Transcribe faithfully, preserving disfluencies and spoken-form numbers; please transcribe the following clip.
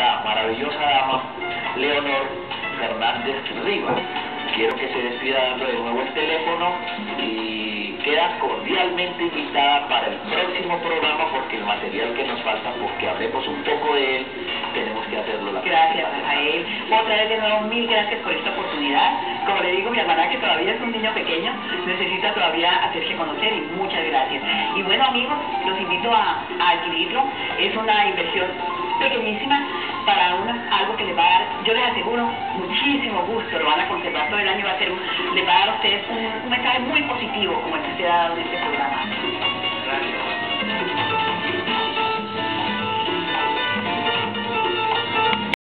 esta maravillosa dama, Leonor Fernández Rivas. Quiero que se despida dando de nuevo el teléfono y queda cordialmente invitada para el próximo programa, porque el material que nos falta, porque hablemos un poco de él, tenemos que hacerlo la Gracias próxima. A él. Otra vez de nuevo, mil gracias por esta oportunidad. Como le digo, mi hermana, que todavía es un niño pequeño, necesita todavía hacerse conocer, y muchas gracias. Y bueno, amigos, los invito a, a adquirirlo. Es una inversión pequeñísima para unos, algo que les va a dar, yo les aseguro, muchísimo gusto. Lo van a conservar todo el año, va a ser, les va a dar a ustedes un, un mensaje muy positivo como el que se ha dado en este programa. Gracias.